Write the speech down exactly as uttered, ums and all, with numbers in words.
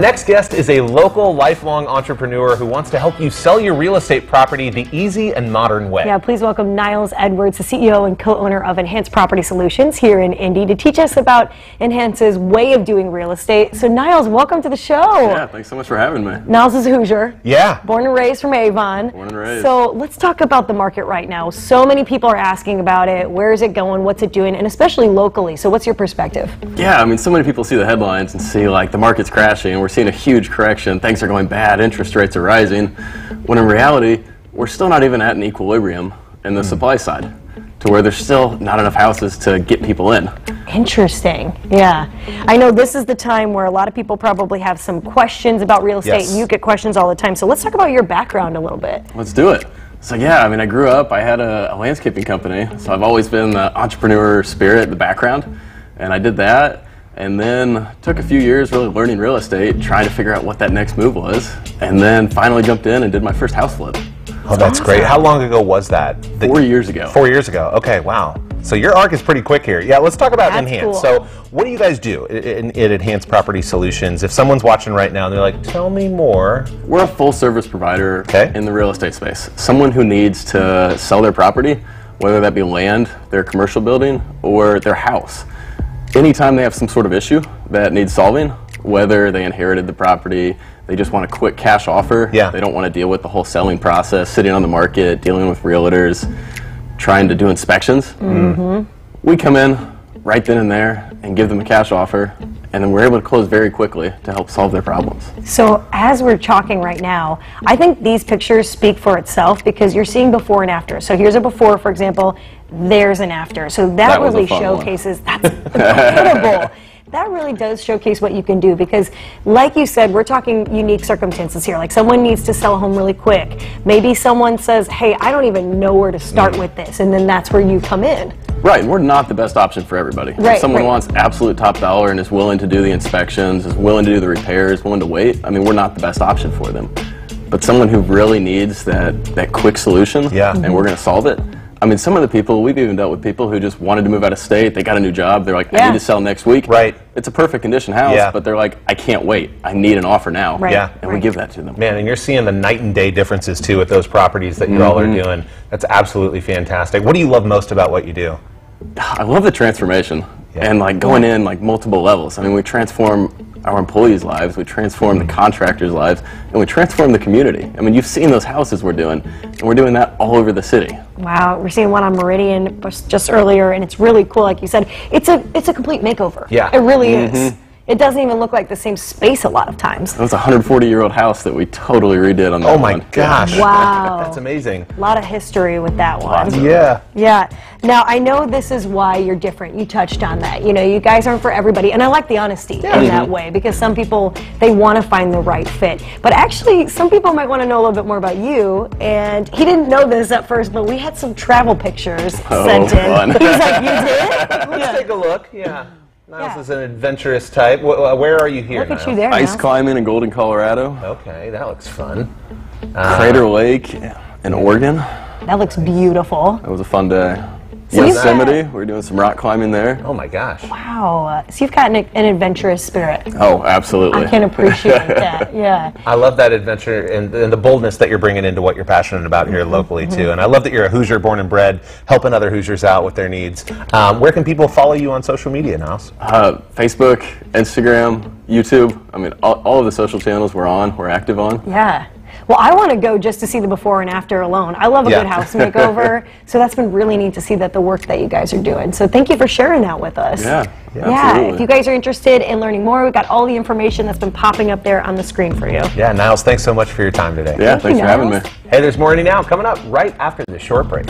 Next guest is a local lifelong entrepreneur who wants to help you sell your real estate property the easy and modern way. Yeah, please welcome Niles Edwards, the C E O and co-owner of Enhanced Property Solutions here in Indy, to teach us about Enhance's way of doing real estate. So Niles, welcome to the show. Yeah, thanks so much for having me. Niles is a Hoosier. Yeah. Born and raised from Avon. Born and raised. So let's talk about the market right now. So many people are asking about it. Where is it going? What's it doing? And especially locally. So what's your perspective? Yeah, I mean, so many people see the headlines and see like the market's crashing. We're seeing a huge correction, things are going bad, interest rates are rising, when in reality, we're still not even at an equilibrium in the mm. supply side, to where there's still not enough houses to get people in. Interesting, yeah. I know this is the time where a lot of people probably have some questions about real estate, yes. and you get questions all the time, so let's talk about your background a little bit. Let's do it. So yeah, I mean, I grew up, I had a, a landscaping company, so I've always been the entrepreneur spirit, the background, and I did that. And then took a few years really learning real estate, trying to figure out what that next move was, and then finally jumped in and did my first house flip. Oh, that's awesome. Great. How long ago was that? The four years ago. Four years ago. Okay, wow. So your arc is pretty quick here. Yeah, let's talk about that's Enhance. Cool. So what do you guys do at Enhance Property Solutions? If someone's watching right now and they're like, tell me more. We're a full service provider okay. in the real estate space. Someone who needs to sell their property, whether that be land, their commercial building, or their house. Anytime they have some sort of issue that needs solving, whether they inherited the property, they just want a quick cash offer, yeah. they don't want to deal with the whole selling process, sitting on the market, dealing with realtors, trying to do inspections, mm-hmm. we come in right then and there and give them a cash offer, and then we're able to close very quickly to help solve their problems. So as we're talking right now, I think these pictures speak for itself because you're seeing before and after. So here's a before, for example, there's an after. So that, that really showcases, one. That's incredible. That really does showcase what you can do because, like you said, we're talking unique circumstances here. Like someone needs to sell a home really quick. Maybe someone says, hey, I don't even know where to start with this, and then that's where you come in. Right, and we're not the best option for everybody. Right, if someone right. wants absolute top dollar and is willing to do the inspections, is willing to do the repairs, willing to wait, I mean, we're not the best option for them. But someone who really needs that, that quick solution, yeah. and mm-hmm. we're going to solve it. I mean, some of the people, we've even dealt with people who just wanted to move out of state, they got a new job, they're like, yeah. I need to sell next week. Right. It's a perfect condition house, yeah. but they're like, I can't wait, I need an offer now. Right. Yeah. And right. we give that to them. Man, and you're seeing the night and day differences too with those properties that you mm-hmm. all are doing. That's absolutely fantastic. What do you love most about what you do? I love the transformation yeah. and like going in like multiple levels. I mean, we transform our employees' lives, we transform the contractors' lives, and we transform the community. I mean, you've seen those houses we're doing, and we're doing that all over the city. Wow, we're seeing one on Meridian just earlier, and it's really cool, like you said. It's a, it's a complete makeover. Yeah. It really mm-hmm. is. It doesn't even look like the same space a lot of times. That was a one hundred forty year old house that we totally redid on that one. Oh my gosh. Wow. That's amazing. A lot of history with that one. Yeah. Yeah. Now, I know this is why you're different. You touched on that. You know, you guys aren't for everybody. And I like the honesty yeah. in mm-hmm. that way because some people, they want to find the right fit. But actually, some people might want to know a little bit more about you. And he didn't know this at first, but we had some travel pictures oh, sent fun. in. He's like, you did? Let's yeah. take a look. Yeah. Niles yeah. is an adventurous type. Where are you here? Look at you there, Niles. Ice climbing in Golden, Colorado. Okay, that looks fun. Uh, Crater Lake in Oregon. That looks beautiful. That was a fun day. So Yosemite, we were doing some rock climbing there. Oh my gosh. Wow. So you've got an, an adventurous spirit. Oh, absolutely. I can appreciate that, yeah. I love that adventure and, and the boldness that you're bringing into what you're passionate about here locally, mm-hmm. too. And I love that you're a Hoosier born and bred, helping other Hoosiers out with their needs. Um, where can people follow you on social media, Niles? Uh, Facebook, Instagram, YouTube. I mean, all, all of the social channels we're on, we're active on. Yeah. Well, I want to go just to see the before and after alone. I love a yeah. good house makeover, so that's been really neat to see that the work that you guys are doing. So thank you for sharing that with us. Yeah, yeah, yeah. If you guys are interested in learning more, we've got all the information that's been popping up there on the screen for you. Yeah, Niles, thanks so much for your time today. Yeah, thank thanks you, for having me. Hey, there's more Indy Now coming up right after this short break.